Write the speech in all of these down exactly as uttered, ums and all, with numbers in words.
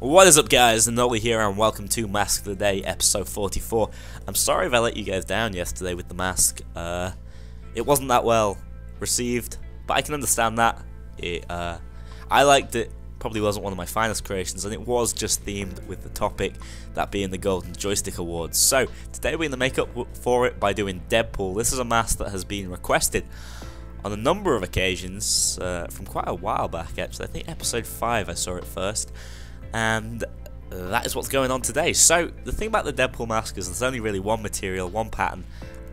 What is up, guys? Nolly here, and welcome to Mask of the Day, episode forty-four. I'm sorry if I let you guys down yesterday with the mask. Uh, it wasn't that well received, but I can understand that. It, uh, I liked it. Probably wasn't one of my finest creations, and it was just themed with the topic, that being the Golden Joystick Awards. So today we're going to make up for it by doing Deadpool. This is a mask that has been requested on a number of occasions uh, from quite a while back. Actually, I think episode five I saw it first. And that is what's going on today. So the thing about the Deadpool mask is there's only really one material, one pattern,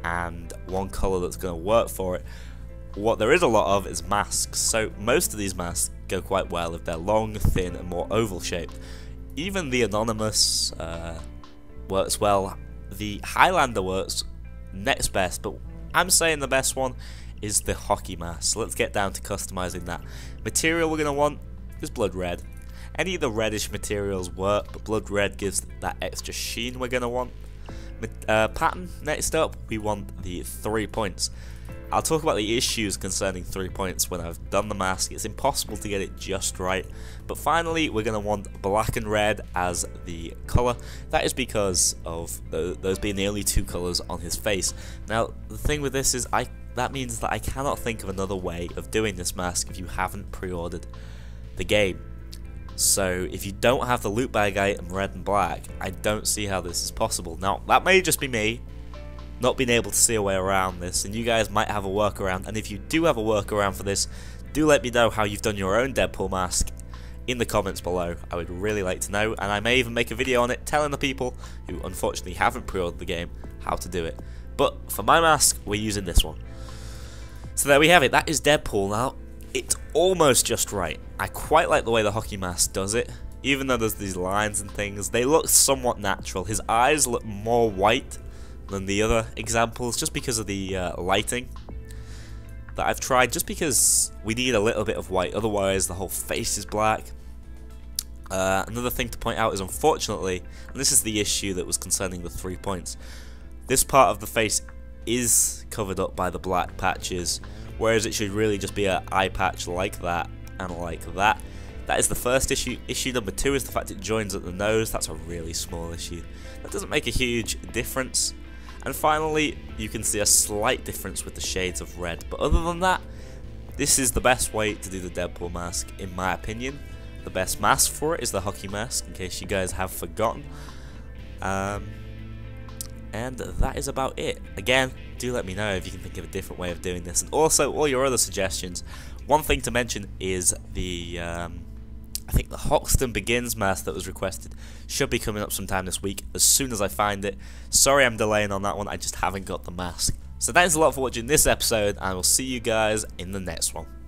and one colour that's going to work for it. What there is a lot of is masks. So most of these masks go quite well if they're long, thin, and more oval shaped. Even the Anonymous uh, works well. The Highlander works next best, but I'm saying the best one is the hockey mask. So let's get down to customising that. Material we're going to want is blood red. Any of the reddish materials work, but blood red gives that extra sheen we're going to want. Uh, pattern, next up, we want the three points. I'll talk about the issues concerning three points when I've done the mask. It's impossible to get it just right. But finally, we're going to want black and red as the colour. That is because of those being the only two colours on his face. Now, the thing with this is I that means that I cannot think of another way of doing this mask if you haven't pre-ordered the game. So if you don't have the loot bag item red and black, I don't see how this is possible. Now, that may just be me not being able to see a way around this, and you guys might have a workaround, and if you do have a workaround for this, do let me know how you've done your own Deadpool mask in the comments below. I would really like to know, and I may even make a video on it telling the people who unfortunately haven't pre-ordered the game how to do it. But for my mask, we're using this one. So there we have it, that is Deadpool. Now, it's almost just right. I quite like the way the hockey mask does it. Even though there's these lines and things, they look somewhat natural. His eyes look more white than the other examples just because of the uh, lighting that I've tried, just because we need a little bit of white, otherwise the whole face is black. Uh, another thing to point out is, unfortunately, and this is the issue that was concerning the three points, this part of the face is covered up by the black patches, whereas it should really just be an eye patch like that and like that. That is the first issue. Issue number two is the fact it joins at the nose. That's a really small issue. That doesn't make a huge difference. And finally, you can see a slight difference with the shades of red. But other than that, this is the best way to do the Deadpool mask, in my opinion. The best mask for it is the hockey mask, in case you guys have forgotten. Um... And that is about it. Again, do let me know if you can think of a different way of doing this. And also, all your other suggestions. One thing to mention is the, um, I think the Hoxton Begins mask that was requested should be coming up sometime this week, as soon as I find it. Sorry I'm delaying on that one, I just haven't got the mask. So thanks a lot for watching this episode, and I will see you guys in the next one.